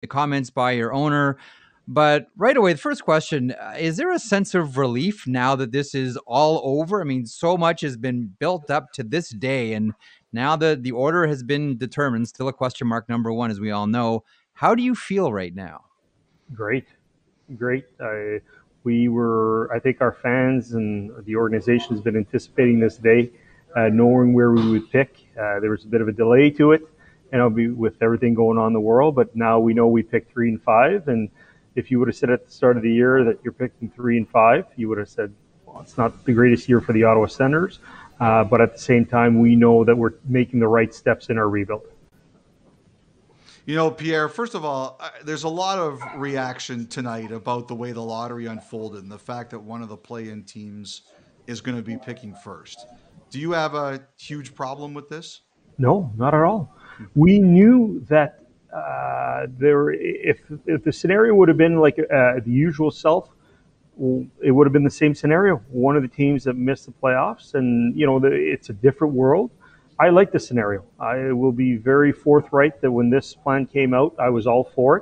the comments by your owner. But right away, the first question, is there a sense of relief now that this is all over? I mean, so much has been built up to this day. And now that the order has been determined, still a question mark number one, as we all know. How do you feel right now? Great. Great. I think our fans and the organization has been anticipating this day, knowing where we would pick. There was a bit of a delay to it, and I'll be with everything going on in the world. But now we know we picked 3 and 5, and if you would have said at the start of the year that you're picking 3 and 5, you would have said, well, it's not the greatest year for the Ottawa Senators. But at the same time, we know that we're making the right steps in our rebuild. You know, Pierre, first of all, there's a lot of reaction tonight about the way the lottery unfolded and the fact that one of the play-in teams is going to be picking first. Do you have a huge problem with this? No, not at all. We knew that. If the scenario would have been like the usual self, it would have been the same scenario. One of the teams that missed the playoffs, and you know, it's a different world. I like this scenario. I will be very forthright that when this plan came out, I was all for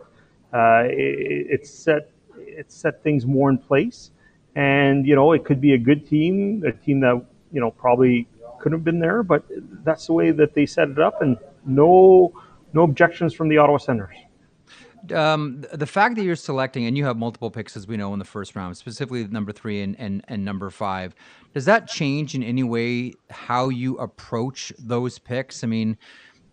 it. It set things more in place, and you know, it could be a good team, a team that you know probably could have been there, but that's the way that they set it up, and no objections from the Ottawa Senators. The fact that you're selecting, and you have multiple picks, as we know, in the first round, specifically number 3 and number 5, does that change in any way how you approach those picks? I mean,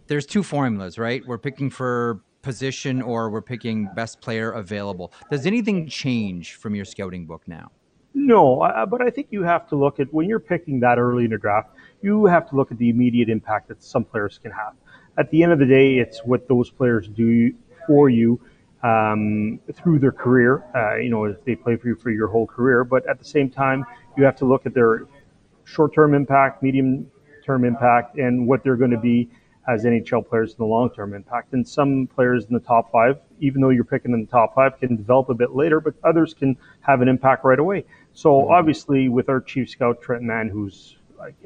there's two formulas, right? We're picking for position or we're picking best player available. Does anything change from your scouting book now? No, but I think you have to look at, when you're picking that early in a draft, you have to look at the immediate impact that some players can have. At the end of the day, it's what those players do for you through their career. You know, if they play for you for your whole career. But at the same time, you have to look at their short-term impact, medium-term impact, and what they're going to be as NHL players in the long-term impact. And some players in the top 5, even though you're picking in the top 5, can develop a bit later, but others can have an impact right away. So obviously, with our chief scout, Trent Mann, who's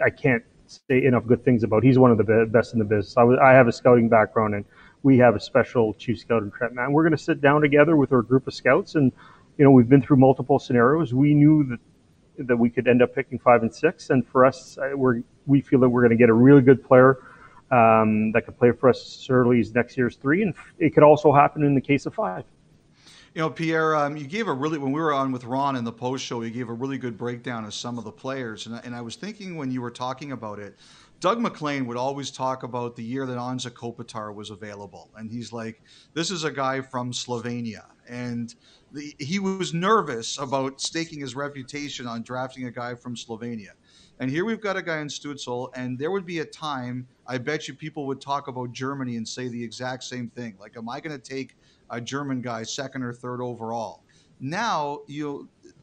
I can't say enough good things about. He's one of the best in the business. I have a scouting background, and we have a special chief scout in Trent Mann. We're going to sit down together with our group of scouts, and you know, we've been through multiple scenarios. We knew that we could end up picking 5 and 6, and for us, we feel that we're going to get a really good player that could play for us early as next year's 3, and it could also happen in the case of 5. You know, Pierre, you gave a really, when we were on with Ron in the post show, you gave a really good breakdown of some of the players. And I was thinking when you were talking about it, Doug McLean would always talk about the year that Anze Kopitar was available. And he's like, this is a guy from Slovenia. And he was nervous about staking his reputation on drafting a guy from Slovenia. And here we've got a guy in Stutzel, and there would be a time, I bet you people would talk about Germany and say the exact same thing. Like, am I going to take a German guy, 2nd or 3rd overall? Now, you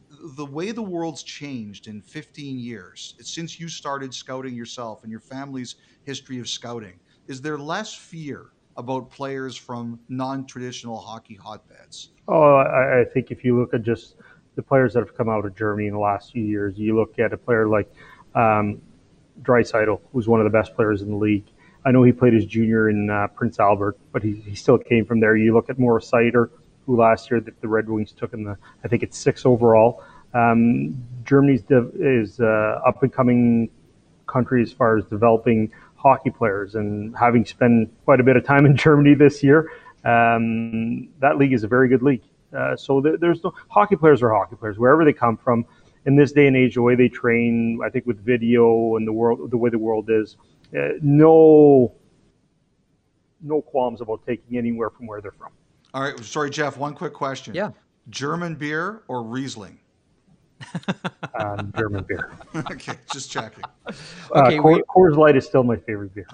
know, the way the world's changed in 15 years, since you started scouting yourself and your family's history of scouting, is there less fear about players from non-traditional hockey hotbeds? Oh, I think if you look at just the players that have come out of Germany in the last few years, you look at a player like Dreisaitl, who's one of the best players in the league. I know he played his junior in Prince Albert, but he still came from there. You look at Moritz Seider, who last year the Red Wings took in the, I think it's 6th overall. Germany's is up and coming country as far as developing hockey players, and having spent quite a bit of time in Germany this year, that league is a very good league. So there's no, hockey players are hockey players wherever they come from. In this day and age, the way they train, I think with video and the way the world is, no qualms about taking anywhere from where they're from. All right. Sorry, Jeff, one quick question. Yeah. German beer or Riesling? German beer. Okay, just checking. Okay, Coors Light is still my favorite beer.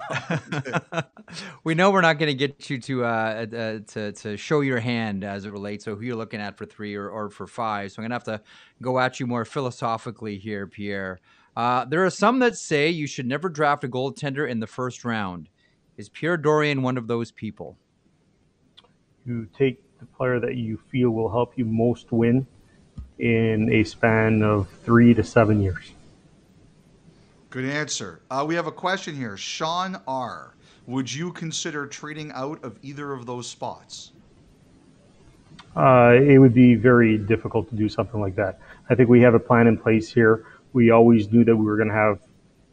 We know we're not going to get you to show your hand as it relates to who you're looking at for 3 or for 5. So I'm going to have to go at you more philosophically here, Pierre. There are some that say you should never draft a goaltender in the first round. Is Pierre Dorion one of those people? You take the player that you feel will help you most win in a span of 3 to 7 years. Good answer. We have a question here. Sean R., would you consider trading out of either of those spots? it would be very difficult to do something like that. I think we have a plan in place here. We always knew that we were going to have,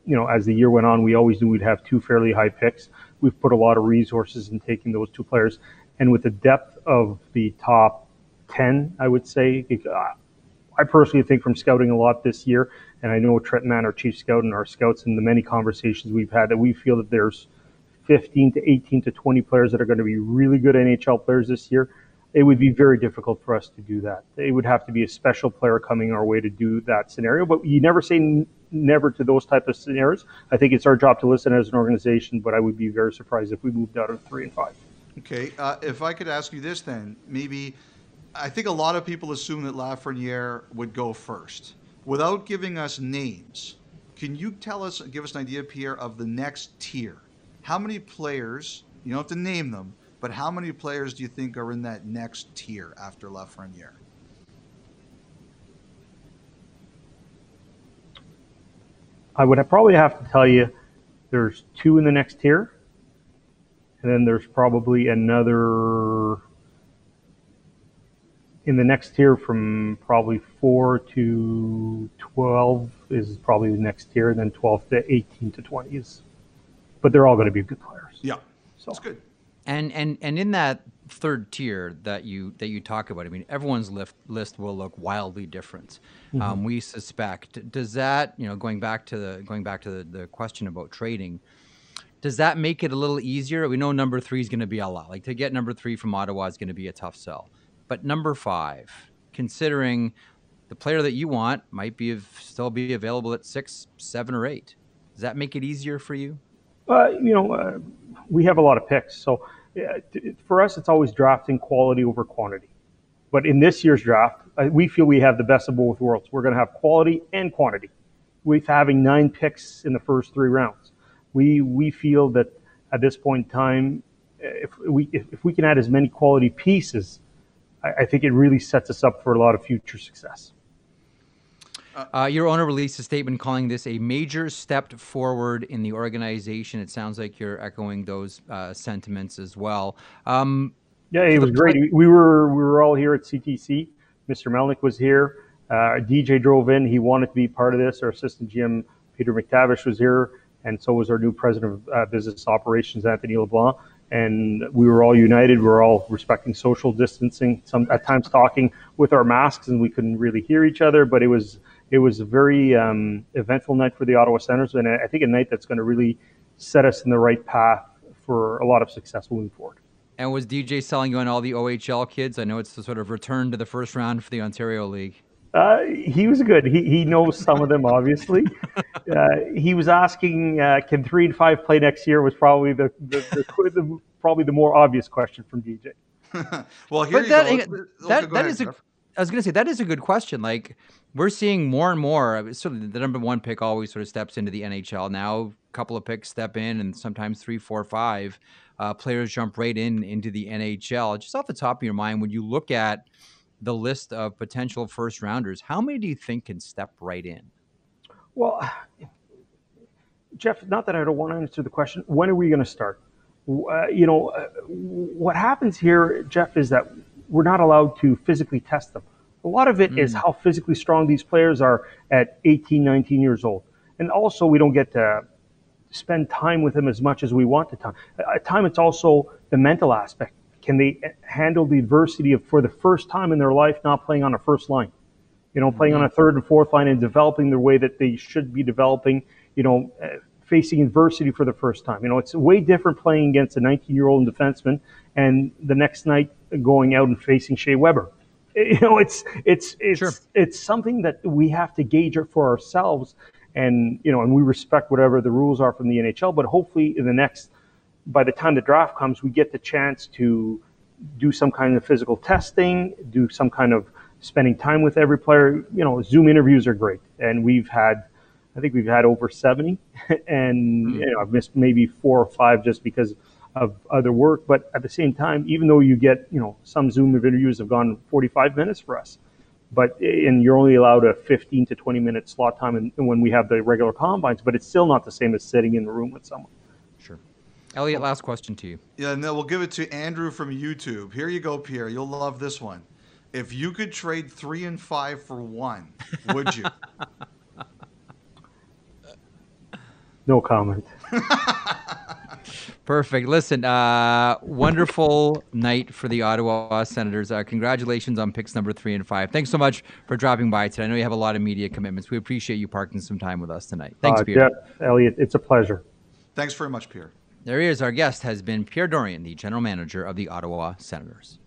you know, as the year went on, we always knew we'd have two fairly high picks. We've put a lot of resources in taking those two players. And with the depth of the top 10, I would say, I personally think from scouting a lot this year, and I know Trent Mann, our chief scout, and our scouts, and the many conversations we've had, that we feel that there's 15 to 18 to 20 players that are going to be really good NHL players this year. It would be very difficult for us to do that. It would have to be a special player coming our way to do that scenario. But you never say never to those type of scenarios. I think it's our job to listen as an organization, but I would be very surprised if we moved out of 3 and 5. Okay. If I could ask you this then, maybe I think a lot of people assume that Lafreniere would go first. Without giving us names, can you tell us, give us an idea, Pierre, of the next tier? How many players, you don't have to name them, but how many players do you think are in that next tier after Lafreniere? I would probably have to tell you there's 2 in the next tier, and then there's probably another in the next tier from probably 4 to 12 is probably the next tier, and then 12 to 18 to 20 is. But they're all going to be good players. Yeah, so that's good. And in that third tier that you talk about, I mean, everyone's list will look wildly different. Mm-hmm. We suspect. Does that, you know, going back to the question about trading, does that make it a little easier? We know number 3 is going to be a lot. Like, to get number 3 from Ottawa is going to be a tough sell. But number 5, considering the player that you want might be still be available at 6, 7, or 8, does that make it easier for you? We have a lot of picks, so for us, it's always drafting quality over quantity. But in this year's draft, we feel we have the best of both worlds. We're going to have quality and quantity. We're having 9 picks in the first 3 rounds. We feel that at this point in time, if we can add as many quality pieces, I think it really sets us up for a lot of future success. Your owner released a statement calling this a major step forward in the organization. It sounds like you're echoing those sentiments as well. Yeah, it was great. We were all here at CTC. Mr. Melnick was here. DJ drove in. He wanted to be part of this. Our assistant GM, Peter McTavish, was here. And so was our new president of business operations, Anthony LeBlanc. And we were all united. We were all respecting social distancing, some at times talking with our masks, and we couldn't really hear each other. But it was a very eventful night for the Ottawa Senators, and I think a night that's going to really set us in the right path for a lot of success moving forward. And was DJ selling you on all the OHL kids? I know it's the sort of return to the first round for the Ontario League. He was good. He knows some of them, obviously. He was asking, can 3 and 5 play next year? Was probably the more obvious question from DJ. Well, here I was going to say, that is a good question. Like, we're seeing more and more. So the number 1 pick always sort of steps into the NHL. Now a couple of picks step in, and sometimes 3, 4, 5 players jump right into the NHL. Just off the top of your mind, when you look at the list of potential first rounders, how many do you think can step right in? Well, Jeff, not that I don't want to answer the question, when are we going to start? What happens here, Jeff, is that we're not allowed to physically test them. A lot of it is how physically strong these players are at 18, 19 years old. And also, we don't get to spend time with them as much as we want to time. At time, it's also the mental aspect. Can they handle the adversity of, for the first time in their life, not playing on a first line, playing on a third and fourth line and developing the way that they should be developing, facing adversity for the first time. It's way different playing against a 19-year-old defenseman and the next night going out and facing Shea Weber. It's something that we have to gauge for ourselves, and we respect whatever the rules are from the NHL, but hopefully by the time the draft comes, we get the chance to do some kind of physical testing, do some kind of spending time with every player. Zoom interviews are great. And I think we've had over 70, and I've missed maybe 4 or 5 just because of other work. But at the same time, even though you get, some Zoom interviews have gone 45 minutes for us, and you're only allowed a 15 to 20 minute slot time when we have the regular combines, but it's still not the same as sitting in the room with someone. Sure. Elliot, last question to you. Yeah, and then we'll give it to Andrew from YouTube. Here you go, Pierre. You'll love this one. If you could trade 3 and 5 for 1, would you? No comment. Perfect. Listen, wonderful night for the Ottawa Senators. Congratulations on picks number 3 and 5. Thanks so much for dropping by today. I know you have a lot of media commitments. We appreciate you parking some time with us tonight. Thanks, Pierre. Yeah, Elliot, it's a pleasure. Thanks very much, Pierre. There he is. Our guest has been Pierre Dorion, the general manager of the Ottawa Senators.